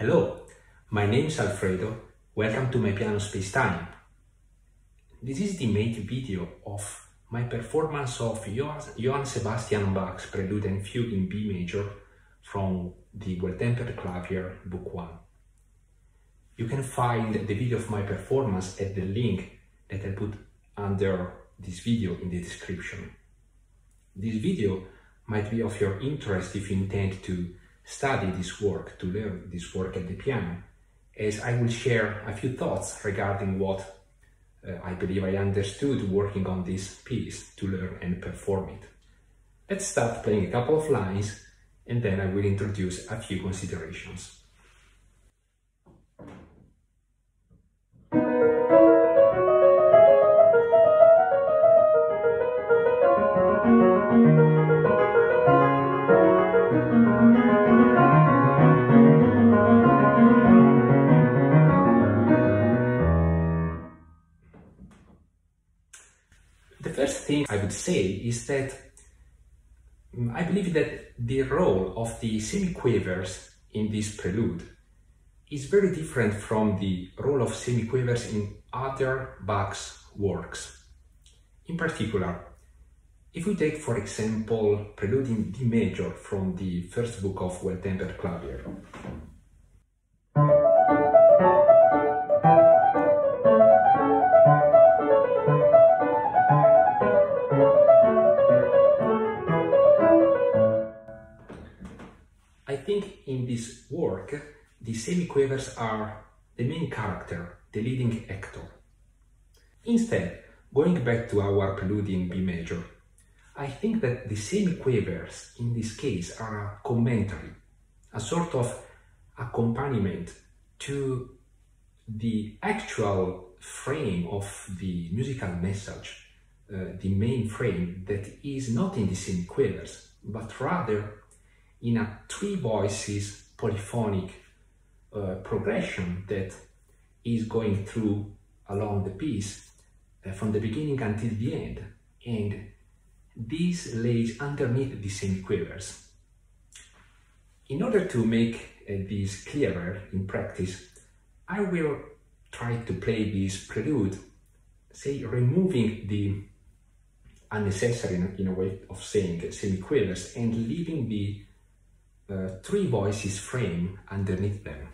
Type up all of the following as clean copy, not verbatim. Hello, my name is Alfredo. Welcome to My Piano Spacetime. This is the main video of my performance of Johann Sebastian Bach's Prelude and Fugue in B Major from the Well-Tempered Clavier, Book 1. You can find the video of my performance at the link that I put under this video in the description. This video might be of your interest if you intend to study this work, to learn this work at the piano, as I will share a few thoughts regarding what I believe I understood working on this piece to learn and perform it. Let's start playing a couple of lines and then I will introduce a few considerations. I would say is that I believe that the role of the semiquavers in this prelude is very different from the role of semiquavers in other Bach's works. In particular, if we take, for example, Prelude in D Major from the first book of Well-Tempered Clavier. I think in this work, the semiquavers are the main character, the leading actor. Instead, going back to our Prelude in B Major, I think that the semiquavers in this case are a commentary, a sort of accompaniment to the actual frame of the musical message, the main frame that is not in the semiquavers, but rather in a three voices polyphonic progression that is going through along the piece from the beginning until the end, and this lays underneath the semiquavers. In order to make this clearer in practice, I will try to play this prelude, say, removing the unnecessary, in a way of saying, semiquavers, and leaving the three voices frame underneath them.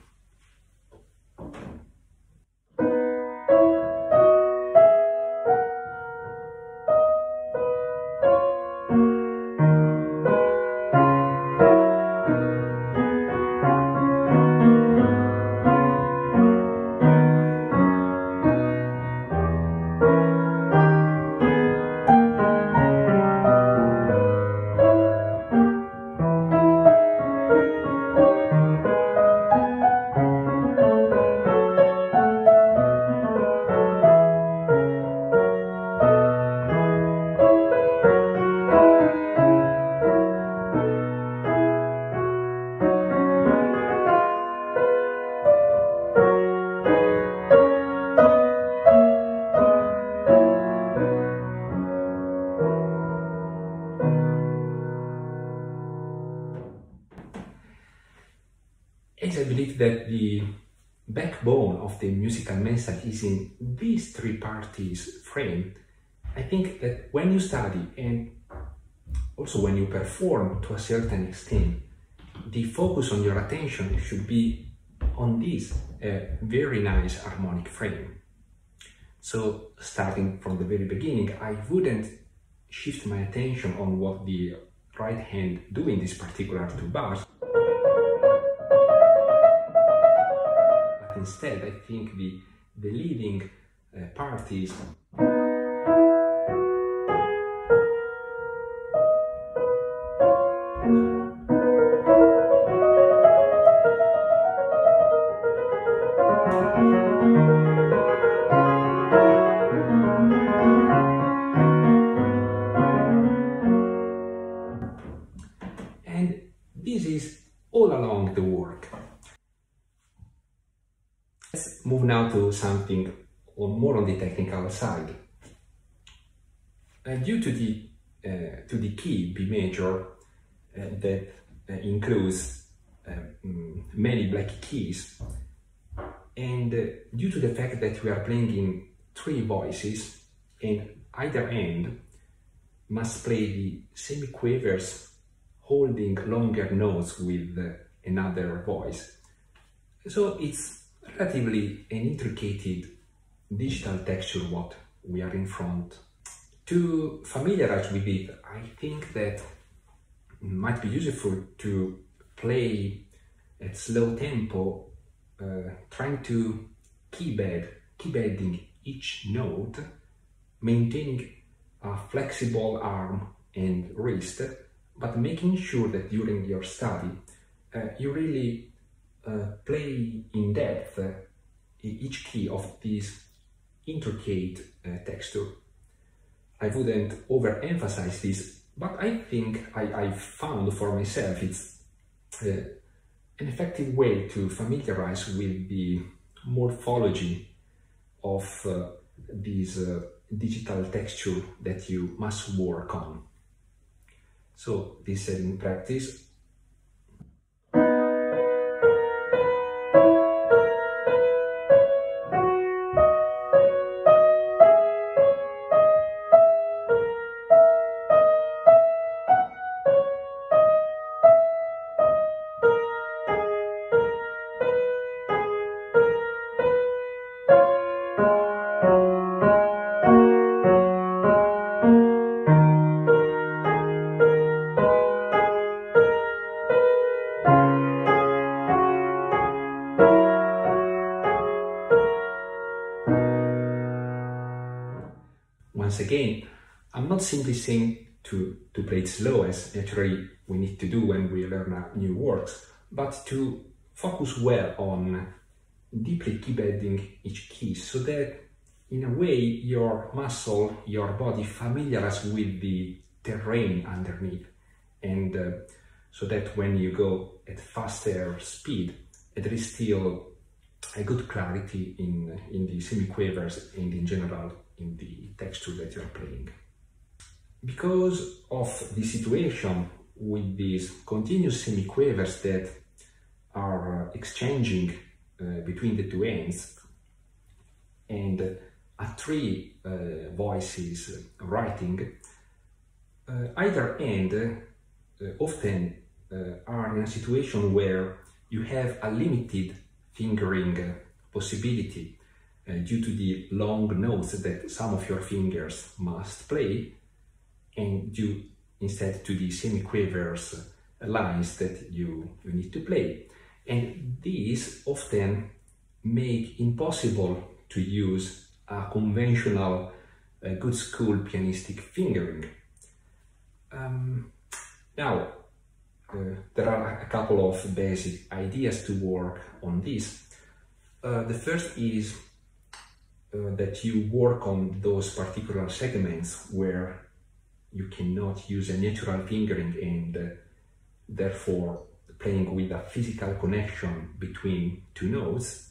I believe that the backbone of the musical message is in these three parties frame. I think that when you study and also when you perform to a certain extent, the focus on your attention should be on this very nice harmonic frame. So starting from the very beginning, I wouldn't shift my attention on what the right hand do in this particular two bars. Instead, I think the leading part is and this is all along the work. Let's move now to something more on the technical side. Due to the key B major that includes many black keys, and due to the fact that we are playing in three voices, and either end must play the same quavers holding longer notes with another voice. So it's relatively an intricate digital texture what we are in front. To familiarize with it, I think that it might be useful to play at slow tempo, trying to keybedding each note, maintaining a flexible arm and wrist, but making sure that during your study you really play in depth each key of this intricate texture. I wouldn't overemphasize this, but I think I found for myself it's an effective way to familiarize with the morphology of these digital texture that you must work on. So this is in practice. Once again, I'm not simply saying to play it slow, as naturally we need to do when we learn new works, but to focus well on deeply keybedding each key, so that in a way your muscle, your body familiarizes with the terrain underneath, and so that when you go at faster speed, there is still a good clarity in the semiquavers and in general in the texture that you're playing. Because of the situation with these continuous semiquavers that are exchanging between the two ends, and a three voices writing, either end often are in a situation where you have a limited fingering possibility due to the long notes that some of your fingers must play, and due instead to the semiquavers lines that you need to play. And these often make impossible to use a conventional good school pianistic fingering. Now, there are a couple of basic ideas to work on this. The first is that you work on those particular segments where you cannot use a natural fingering, and therefore playing with a physical connection between two notes.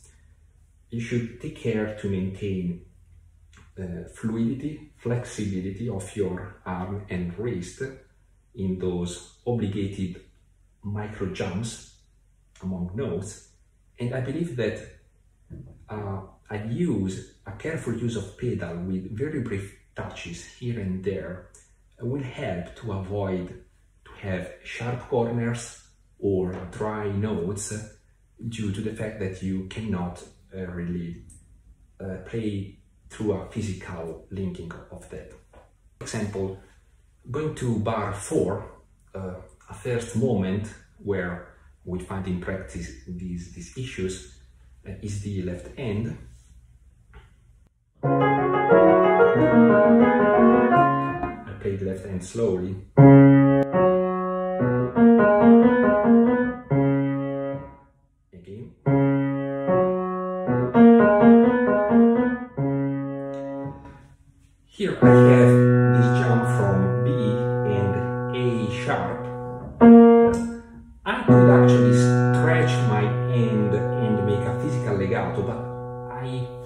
You should take care to maintain fluidity, flexibility of your arm and wrist in those obligated micro jumps among notes. And I believe that a careful use of pedal with very brief touches here and there will help to avoid to have sharp corners or dry notes, due to the fact that you cannot really play through a physical linking of that. For example, going to bar 4, a first moment where we find in practice these issues, is the left end. I play the left hand slowly. Again. Here I have this jump from B and A sharp. I could actually stretch my hand and make a physical legato, but I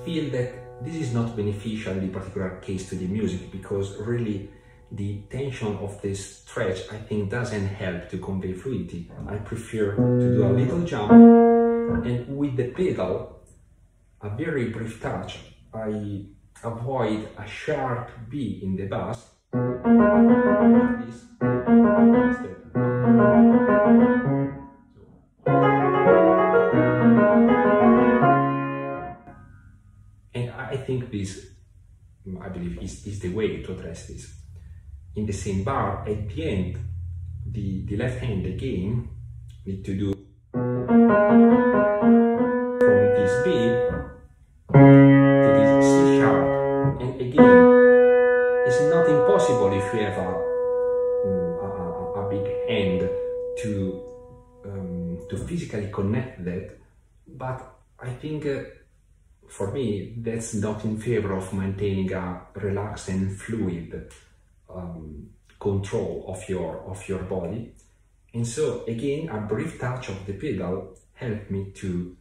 feel that this is not beneficial in the particular case to the music, because really the tension of this stretch, I think, doesn't help to convey fluidity. I prefer to do a little jump, and with the pedal, a very brief touch, I avoid a sharp B in the bass. And I think this, I believe, is the way to address this. In the same bar, at the end, the left hand again need to do from this B to this C sharp, and again, it's not impossible if you have a big hand to physically connect that, but I think for me that's not in favor of maintaining a relaxed and fluid control of your body. And so again, a brief touch of the pedal helped me to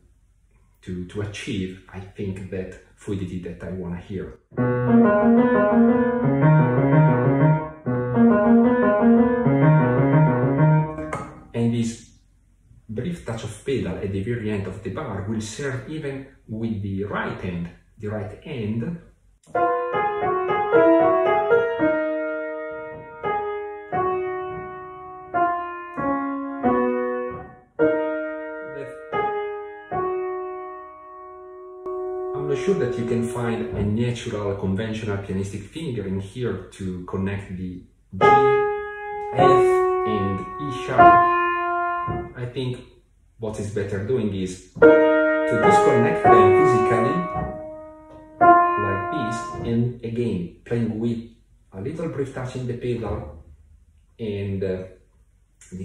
achieve, I think, that fluidity that I want to hear. And this brief touch of pedal at the very end of the bar will serve even with the right hand. The right hand that you can find a natural, conventional pianistic finger in here to connect the G, F, and E sharp. I think what is better doing is to disconnect them physically, like this, and again, playing with a little brief touch in the pedal and the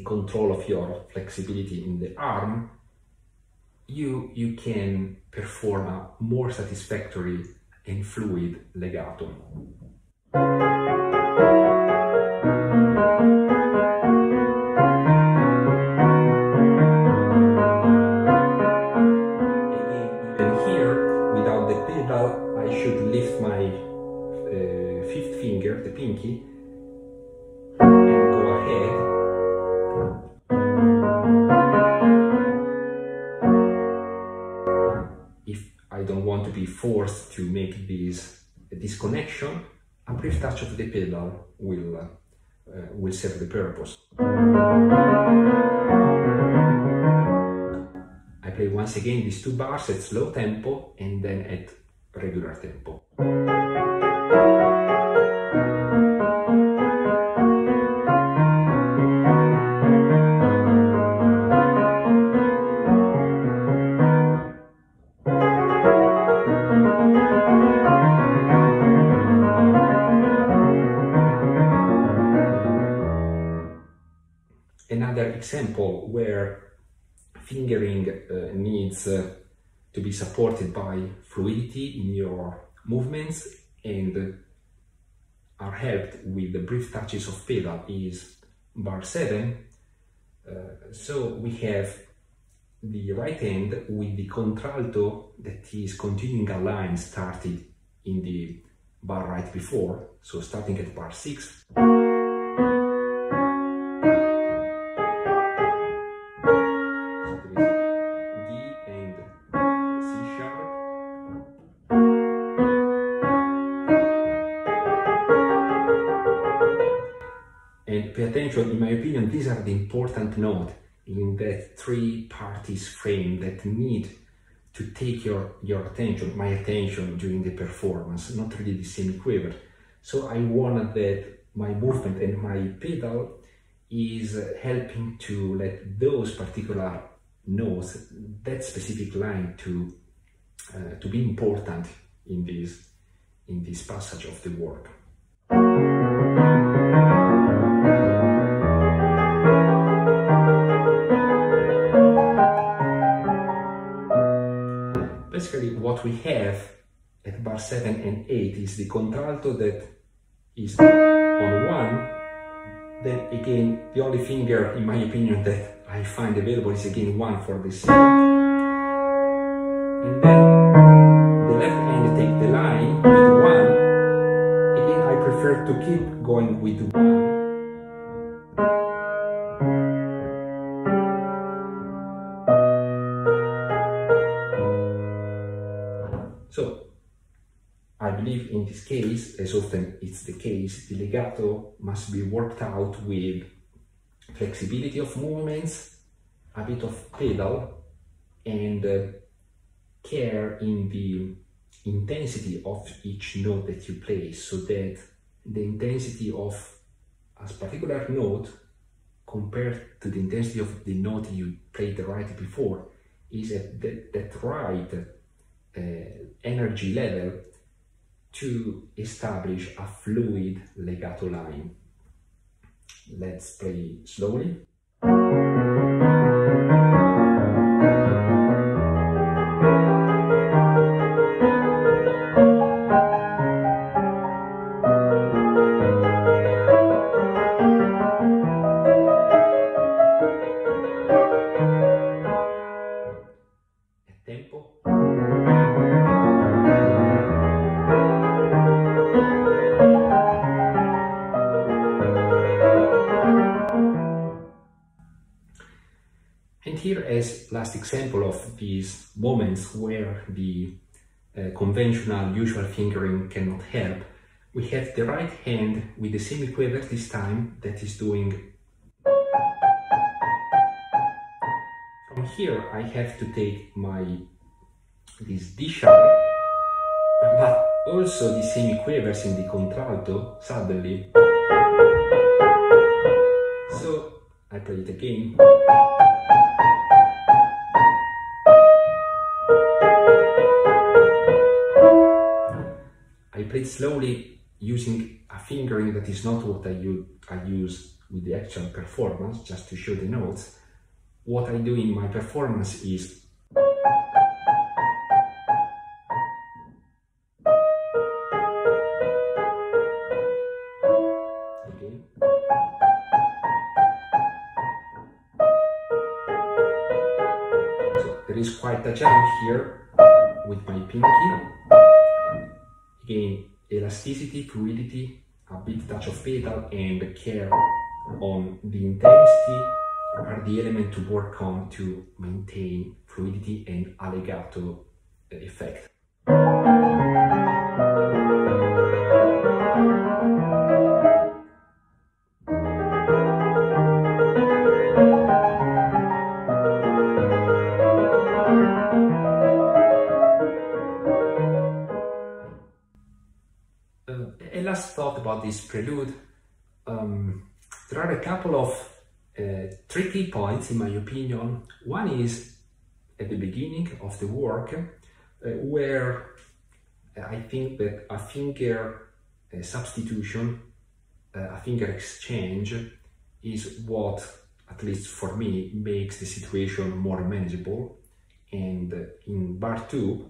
control of your flexibility in the arm. You can perform a more satisfactory and fluid legato. Again, even here, without the pedal, I should lift my fifth finger, the pinky, and go ahead. I don't want to be forced to make this connection. A brief touch of the pedal will serve the purpose. I play once again these two bars at slow tempo and then at regular tempo. Example where fingering needs to be supported by fluidity in your movements and are helped with the brief touches of pedal is bar 7. So we have the right hand with the contralto that is continuing a line started in the bar right before, so starting at bar 6. In my opinion, these are the important notes in that three parties frame that need to take your attention, my attention, during the performance, not really the same quiver. So I wanted that my movement and my pedal is helping to let those particular notes, that specific line, to be important in this passage of the work. Basically, what we have at bar 7 and 8 is the contralto that is on 1. Then again, the only finger, in my opinion, that I find available is again 1 for this C. And then the left hand take the line with 1. Again, I prefer better to keep going with one. So, I believe in this case, as often it's the case, the legato must be worked out with flexibility of movements, a bit of pedal, and care in the intensity of each note that you play, so that the intensity of a particular note compared to the intensity of the note you played right before is at that right energy level to establish a fluid legato line. Let's play slowly. Last example of these moments where the conventional usual fingering cannot help, we have the right hand with the semiquaver this time that is doing. From here I have to take this D sharp, but also the semiquavers in the contralto suddenly. So I play it again. Played slowly using a fingering that is not what I use with the actual performance, just to show the notes. What I do in my performance is okay. So there is quite a challenge here with my pinky. Again, elasticity, fluidity, a bit touch of pedal, and care on the intensity are the element to work on to maintain fluidity and a legato effect. This prelude, there are a couple of tricky points in my opinion. One is at the beginning of the work, where I think that a finger substitution, a finger exchange is what, at least for me, makes the situation more manageable. And in bar 2,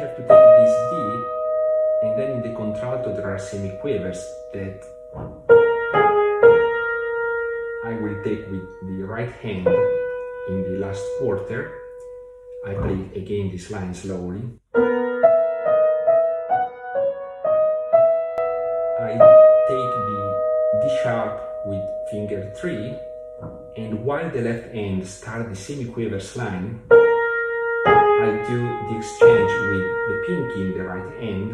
have to take this D, and then in the contralto there are semiquavers that I will take with the right hand in the last quarter. I play again this line slowly. I take the D sharp with finger 3, and while the left hand starts the semiquavers line, I do the exchange with the pinky in the right hand,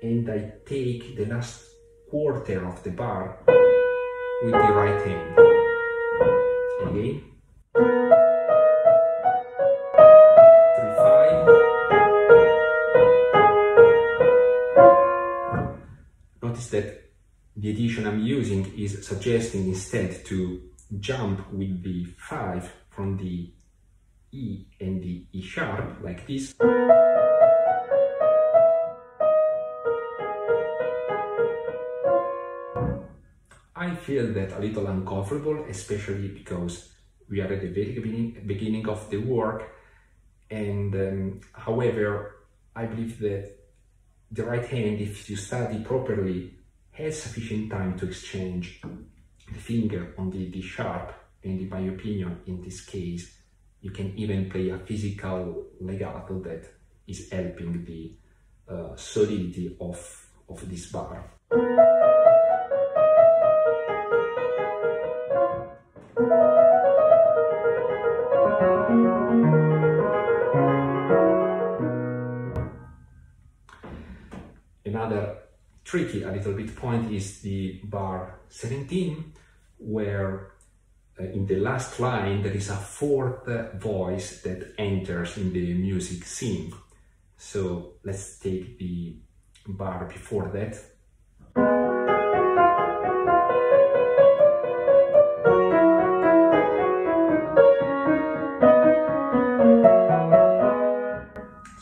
and I take the last quarter of the bar with the right hand. Again. 3-5. Notice that the addition I'm using is suggesting instead to jump with the 5 from the E and the E sharp, like this. I feel that a little uncomfortable, especially because we are at the very beginning of the work, and however, I believe that the right hand, if you study properly, has sufficient time to exchange the finger on the D sharp, and in my opinion, in this case, you can even play a physical legato that is helping the solidity of this bar. Another tricky, a little bit point is the bar 17, where in the last line there is a fourth voice that enters in the music scene. So let's take the bar before that.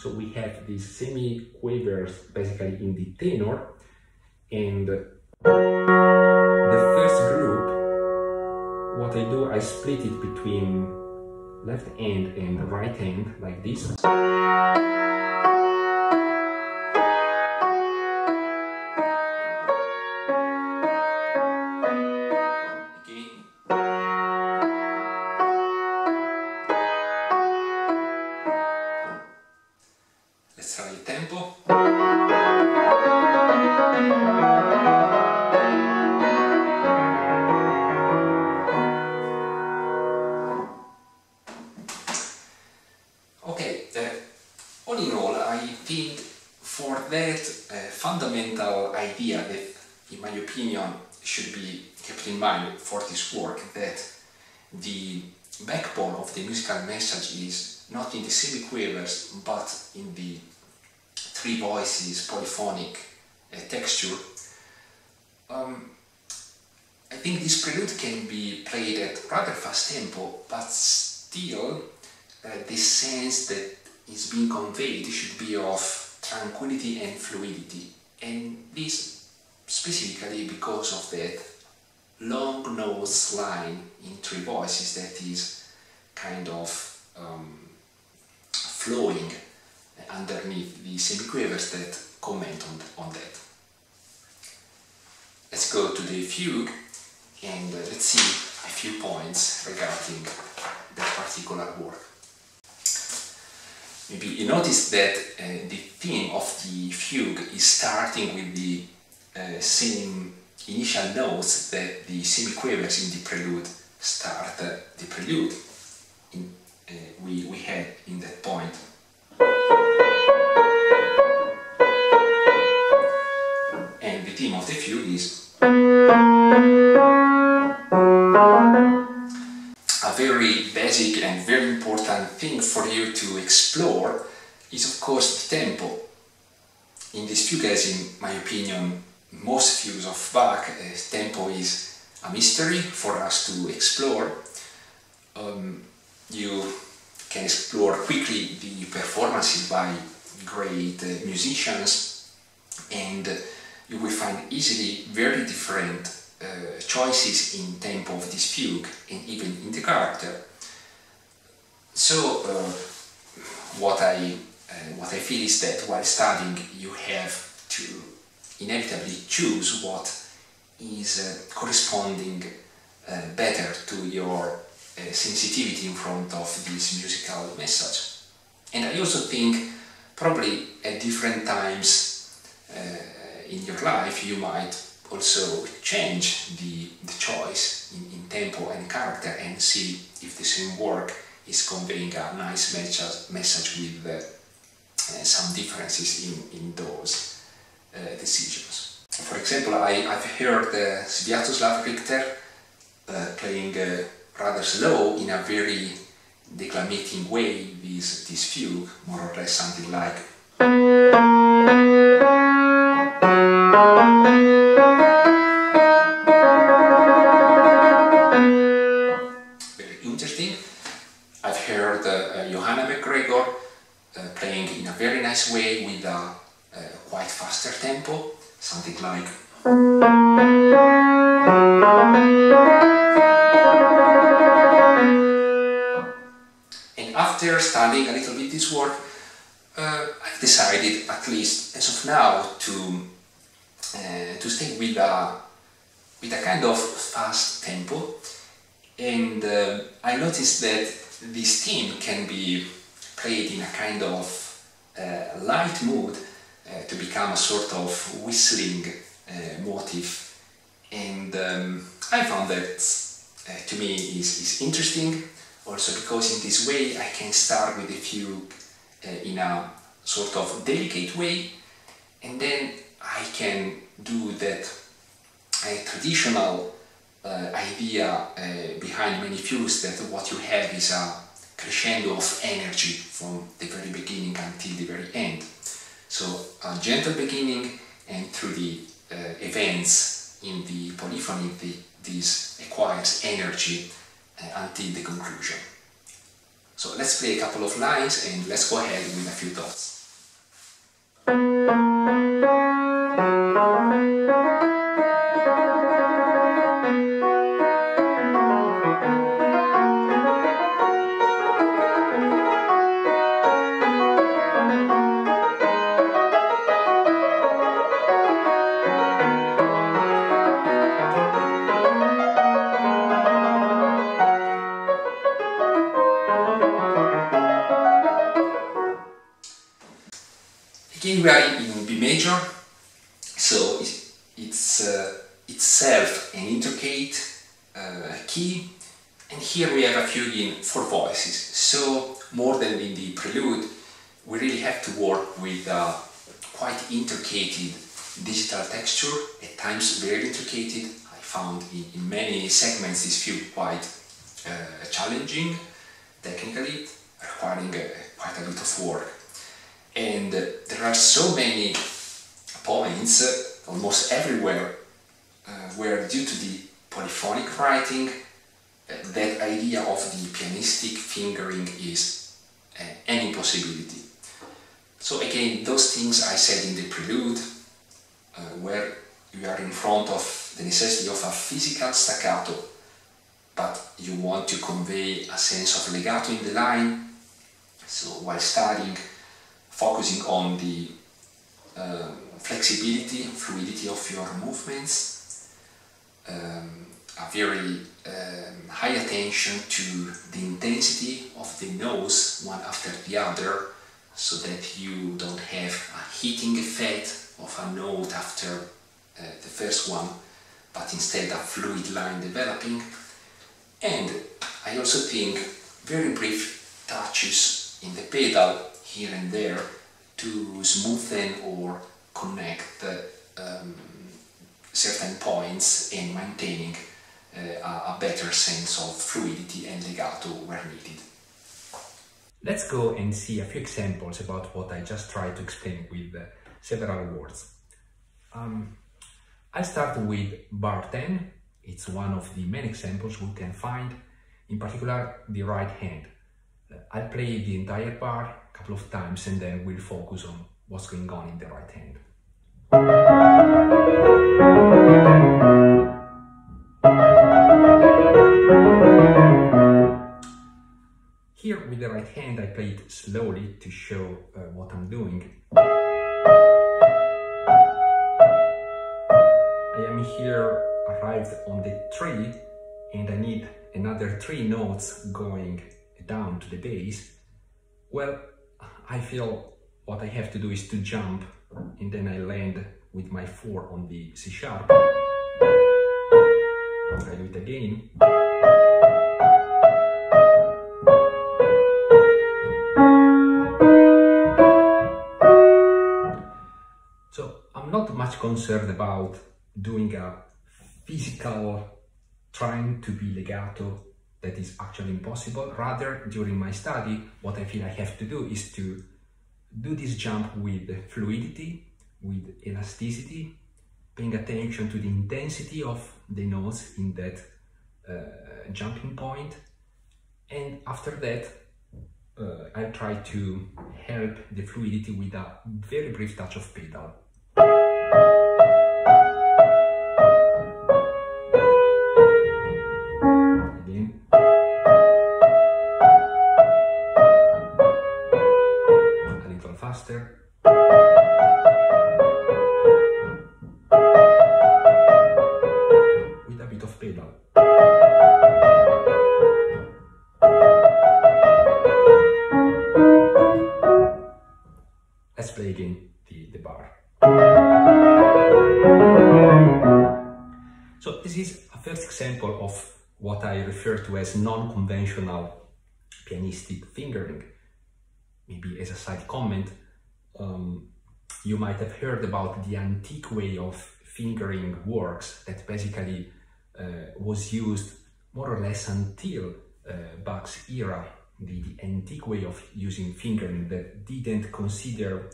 So we have these semi-quavers basically in the tenor, and the first group, what I do, I split it between left hand and right hand like this. Message is not in the semi-quavers but in the three voices polyphonic texture. I think this prelude can be played at rather fast tempo, but still this sense that is being conveyed should be of tranquility and fluidity, and this specifically because of that long nose line in three voices that is kind of flowing underneath the semiquavers that comment on that. Let's go to the fugue and let's see a few points regarding that particular work. Maybe you noticed that the theme of the fugue is starting with the same initial notes that the semiquavers in the prelude start the prelude. We had in that point. And the theme of the fugue is a very basic and very important thing for you to explore is of course the tempo. In this fugue, as in my opinion most fugues of Bach, tempo is a mystery for us to explore. You can explore quickly the performances by great musicians, and you will find easily very different choices in tempo of this fugue and even in the character. So what I feel is that while studying you have to inevitably choose what is corresponding better to your sensitivity in front of this musical message. And I also think probably at different times in your life you might also change the choice in tempo and character and see if the same work is conveying a nice message with some differences in those decisions. For example, I've heard Sviatoslav Richter playing rather slow, in a very declamating way, this fugue, more or less something like. Very interesting. I've heard Johanna McGregor playing in a very nice way with a quite faster tempo, something like. After studying a little bit this work, I've decided, at least as of now, to stay with a kind of fast tempo, and I noticed that this theme can be played in a kind of light mode to become a sort of whistling motif, and I found that to me is interesting, also because in this way I can start with a fugue in a sort of delicate way, and then I can do that traditional idea behind many fugues, that what you have is a crescendo of energy from the very beginning until the very end. So a gentle beginning, and through the events in the polyphony, this acquires energy until the conclusion. So let's play a couple of lines and let's go ahead with a few thoughts. We are in B major, so it's itself an intricate key, and here we have a fugue in four voices, so more than in the prelude we really have to work with a quite intricate digital texture, at times very intricate. I found in many segments this fugue quite challenging technically, requiring quite a bit of work. And there are so many points almost everywhere where, due to the polyphonic writing, that idea of the pianistic fingering is an impossibility. So again, those things I said in the prelude, where you are in front of the necessity of a physical staccato, but you want to convey a sense of legato in the line, so while studying, focusing on the flexibility, fluidity of your movements, a very high attention to the intensity of the notes one after the other, so that you don't have a hitting effect of a note after the first one, but instead a fluid line developing. And I also think very brief touches in the pedal here and there to smoothen or connect certain points, and maintaining a better sense of fluidity and legato where needed. Let's go and see a few examples about what I just tried to explain with several words. I'll start with bar 10. It's one of the many examples we can find, in particular the right hand. I'll play the entire bar a couple of times, and then we'll focus on what's going on in the right hand. Here with the right hand I play it slowly to show what I'm doing. I am here arrived on the 3, and I need another 3 notes going down to the bass. Well, I feel what I have to do is to jump, and then I land with my 4 on the C sharp. I do it again. So I'm not much concerned about doing a physical trying to be legato. That is actually impossible. Rather, during my study, what I feel I have to do is to do this jump with fluidity, with elasticity, paying attention to the intensity of the notes in that jumping point. And after that, I try to help the fluidity with a very brief touch of pedal. So this is a first example of what I refer to as non-conventional pianistic fingering. Maybe as a side comment, you might have heard about the antique way of fingering works that basically was used more or less until Bach's era, the antique way of using fingering that didn't consider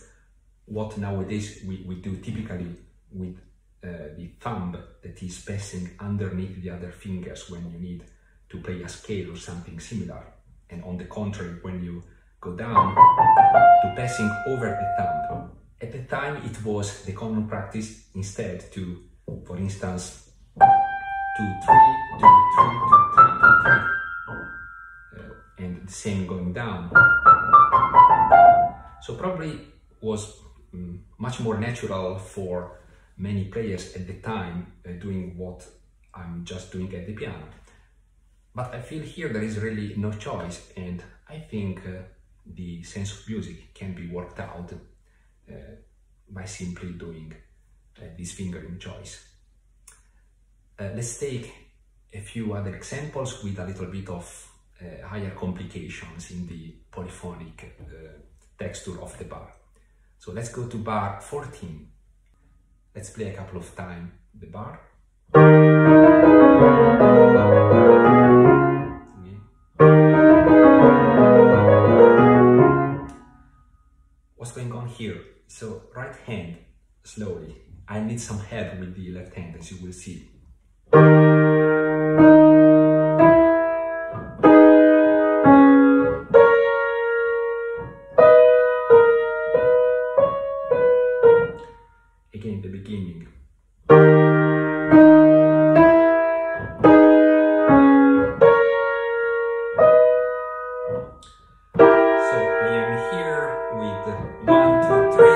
what nowadays we do typically with the thumb that is passing underneath the other fingers when you need to play a scale or something similar. And on the contrary, when you go down to passing over the thumb. At the time, it was the common practice instead to, for instance, 2, 3, 2, 3, 2, 3, 2, 3. And the same going down. So probably was much more natural for many players at the time doing what I'm just doing at the piano. But I feel here there is really no choice, and I think the sense of music can be worked out by simply doing this fingering choice. Let's take a few other examples with a little bit of higher complications in the polyphonic texture of the bar. So let's go to bar 14. Let's play a couple of times the bar. What's going on here? So right hand, slowly. I need some help with the left hand, as you will see. Again, the beginning. So I am here with 1, 2, 3.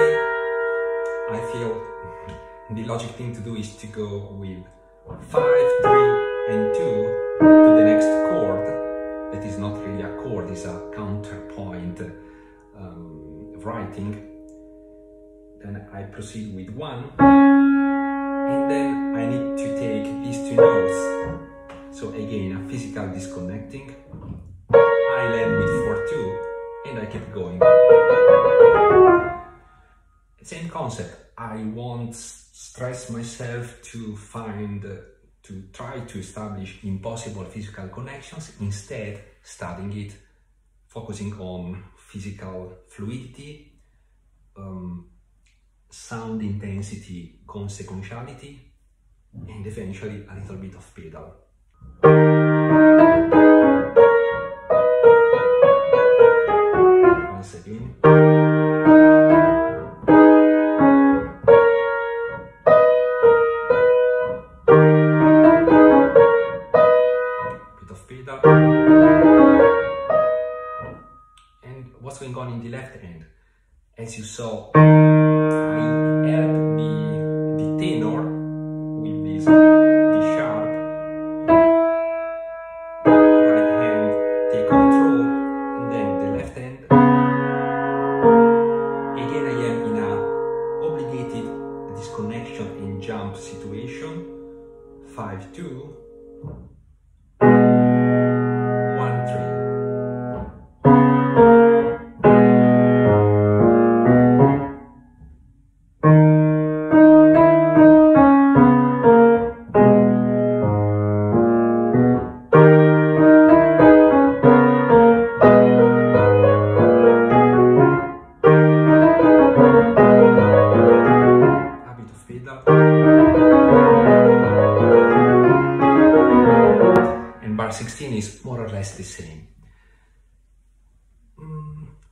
I feel the logic thing to do is to go with 5, 3, and 2 to the next chord. That is not really a chord, it's a counterpoint writing. Then I proceed with 1, and then I need to take these 2 notes. So again, a physical disconnecting. I land with 4-2, and I keep going. Same concept. I won't stress myself to find, to try to establish impossible physical connections. Instead, studying it, focusing on physical fluidity, sound intensity, consequentiality, and eventually a little bit of pedal. Once again. Bit of pedal. And what's going on in the left hand? As you saw,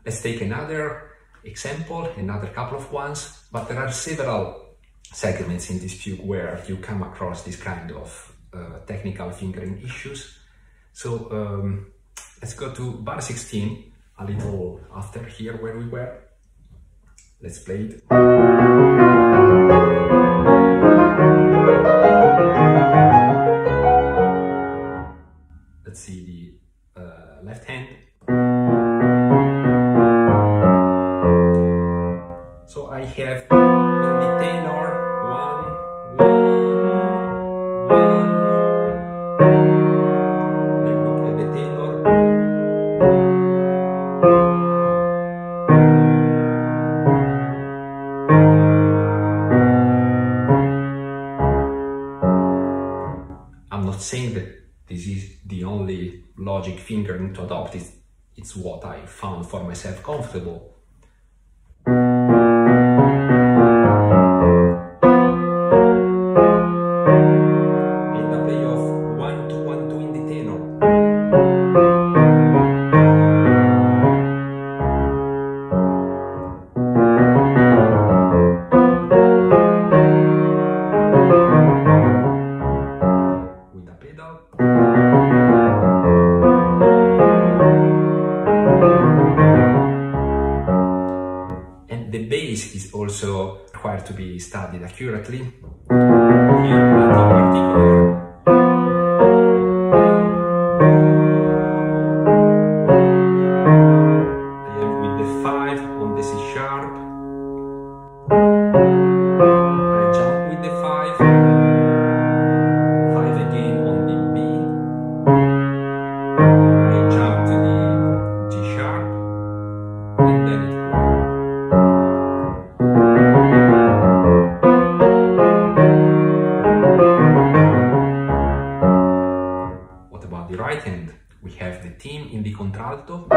let's take another example, another couple of ones, but there are several segments in this fugue where you come across this kind of technical fingering issues. So let's go to bar 16, a little after here where we were. Let's play it. Have in the tenor 1, 1, 1. not saying that this is the only logic fingering to adopt, it's what I found for myself comfortable. To be studied accurately. Here, with the 5 on the C sharp, I jump with the 5 again on the B, I jump to the G sharp, and then we have the theme in the contralto. 1, 2,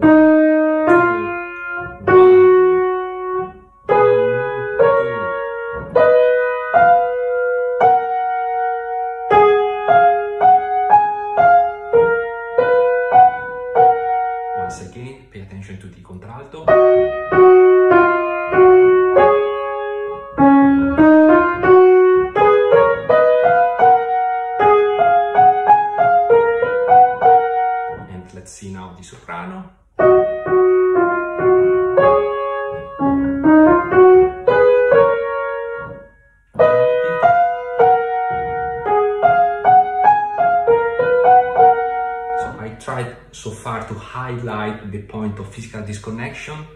1, 2, 1, 2. Once again, pay attention to the contralto. Let's see now the soprano. So I tried so far to highlight the point of physical disconnection.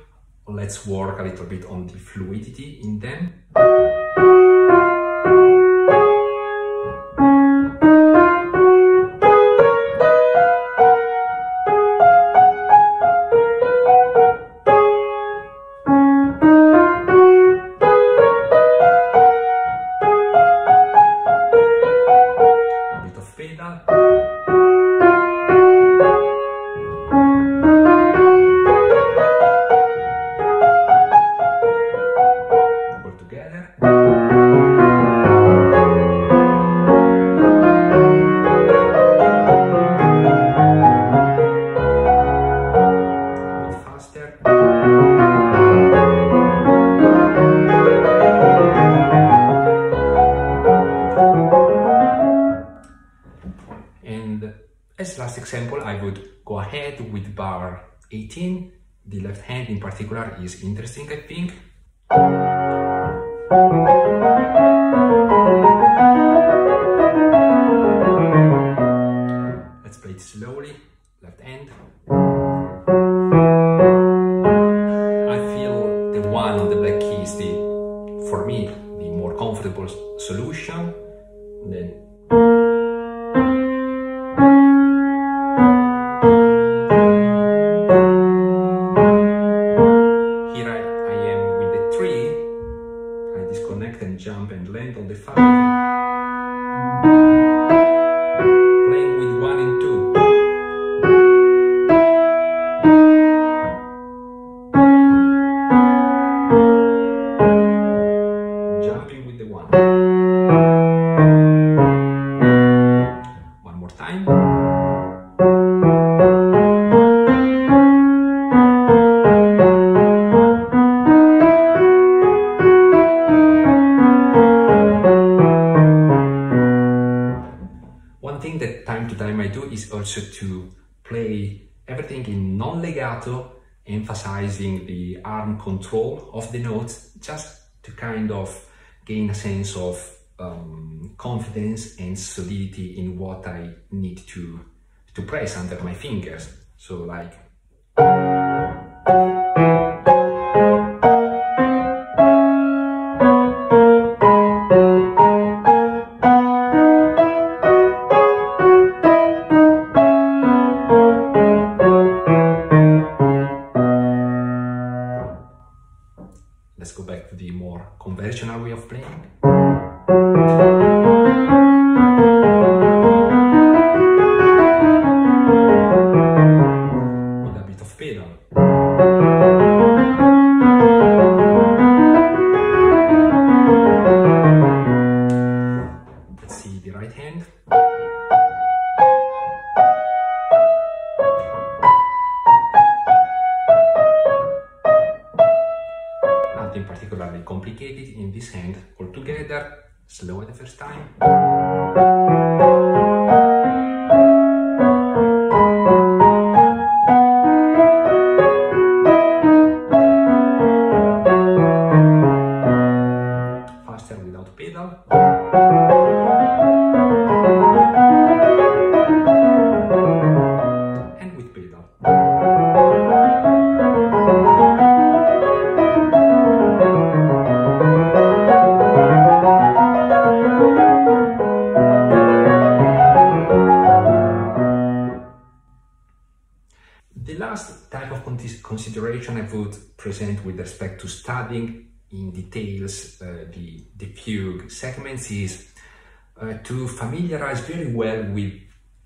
Let's work a little bit on the fluidity in them. As last example, I would go ahead with bar 18. The left hand in particular is interesting, I think. Let's play it slowly. Left hand. I feel the one on the black key is the, for me, the more comfortable solution. Then jump and land on the 5, playing with 1 and 2. Jumping with the 1. One more time. Is also to play everything in non-legato, emphasizing the arm control of the notes, just to kind of gain a sense of confidence and solidity in what I need to press under my fingers. So like... Let's go back to the more conventional way of playing. Complicated in this hand, all together, slow at the first time. Faster without pedal. And with pedal. Consideration I would present with respect to studying in details the fugue segments is to familiarize very well with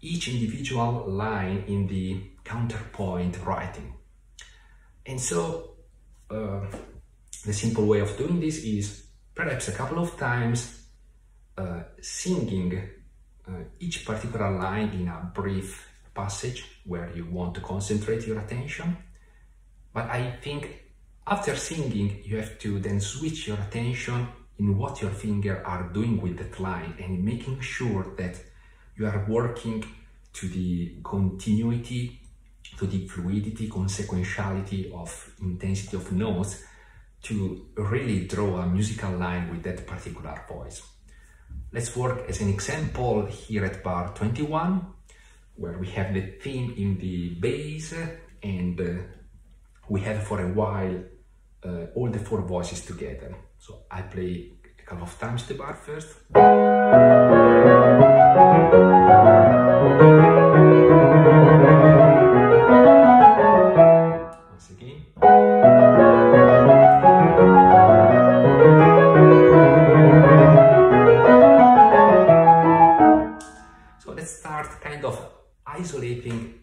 each individual line in the counterpoint writing. And so the simple way of doing this is perhaps a couple of times singing each particular line in a brief passage where you want to concentrate your attention. But I think after singing, you have to then switch your attention in what your fingers are doing with that line and making sure that you are working to the continuity, to the fluidity, consequentiality of intensity of notes to really draw a musical line with that particular voice. Let's work as an example here at bar 21, where we have the theme in the bass and we have for a while all the four voices together. So I play a couple of times the bar first. Once again. So let's start kind of isolating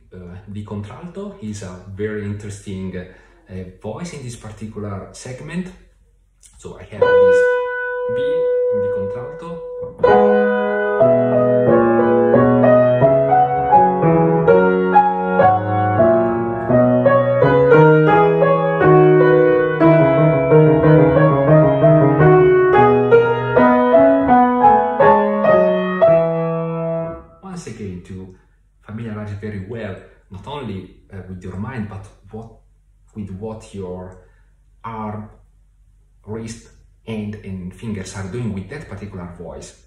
the contralto. He's a very interesting voice in this particular segment. So I have this B in the contralto. Once again, to familiarize very well not only with your mind, but with what your arm, wrist, hand and fingers are doing with that particular voice.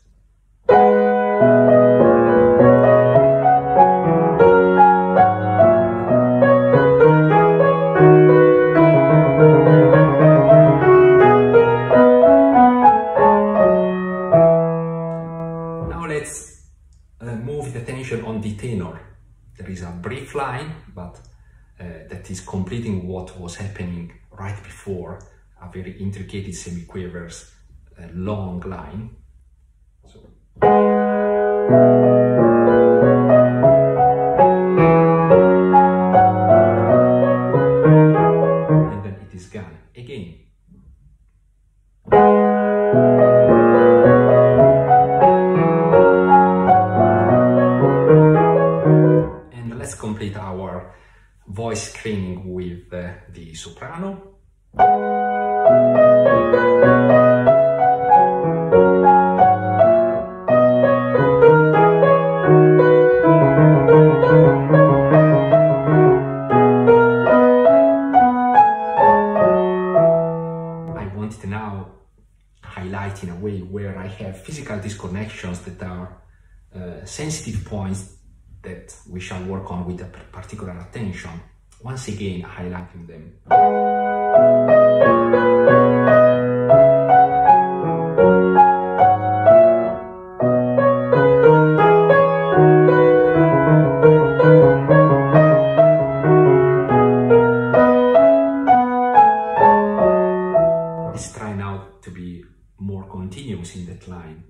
Now let's move the attention on the tenor. There is a brief line, but that is completing what was happening right before, a very intricate semiquavers long line. So. And then it is gone again. And let's complete our voice screening with the soprano. I wanted to now highlight in a way where I have physical disconnections that are sensitive points that we shall work on with a particular attention, once again highlighting them. This continues in decline.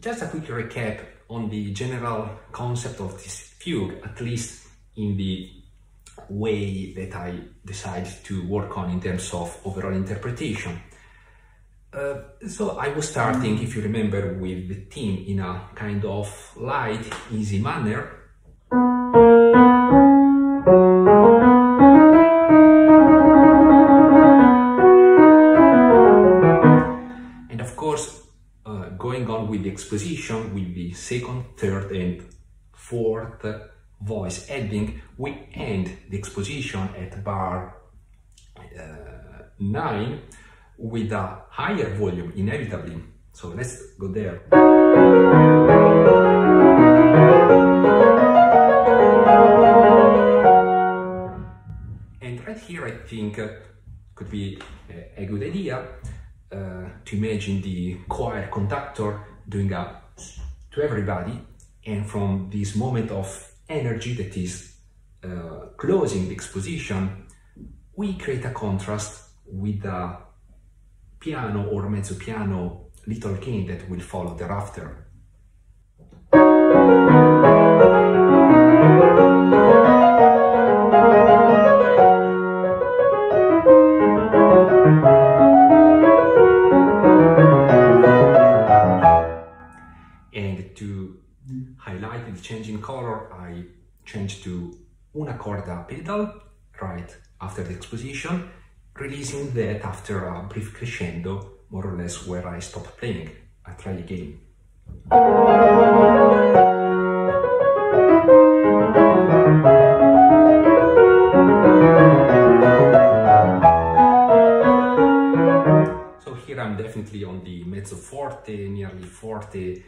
Just a quick recap on the general concept of this fugue, at least in the way that I decided to work on in terms of overall interpretation. So I was starting, if you remember, with the theme in a kind of light, easy manner. With the exposition, with the second, third and fourth voice ending, we end the exposition at bar 9 with a higher volume, inevitably. So let's go there. And right here I think could be a good idea to imagine the choir conductor doing a to everybody, and from this moment of energy that is closing the exposition, we create a contrast with the piano or mezzo piano little cane that will follow thereafter. Change to una corda pedal right after the exposition, releasing that after a brief crescendo, more or less where I stopped playing. I try again. So here I'm definitely on the mezzo forte, nearly forte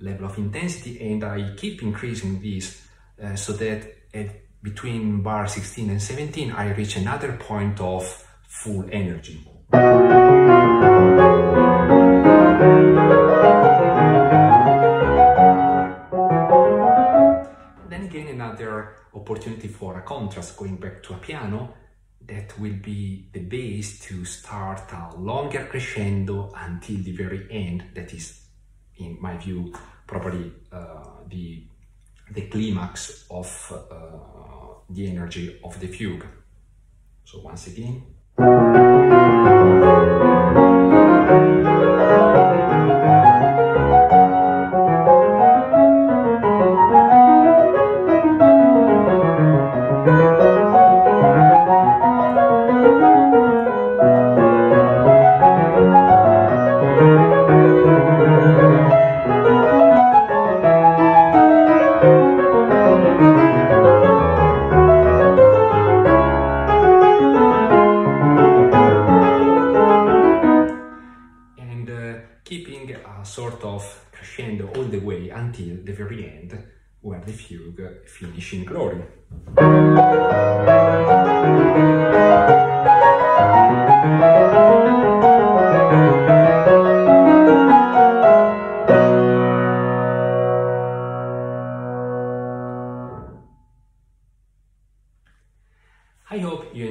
level of intensity, and I keep increasing this so that between bar 16 and 17 I reach another point of full energy. Then again another opportunity for a contrast, going back to a piano that will be the base to start a longer crescendo until the very end, that is, in my view, probably the climax of the energy of the fugue. So once again. Finish in glory.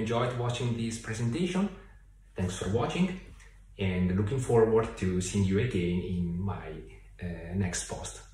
enjoyed watching this presentation. Thanks for watching, and looking forward to seeing you again in my next post.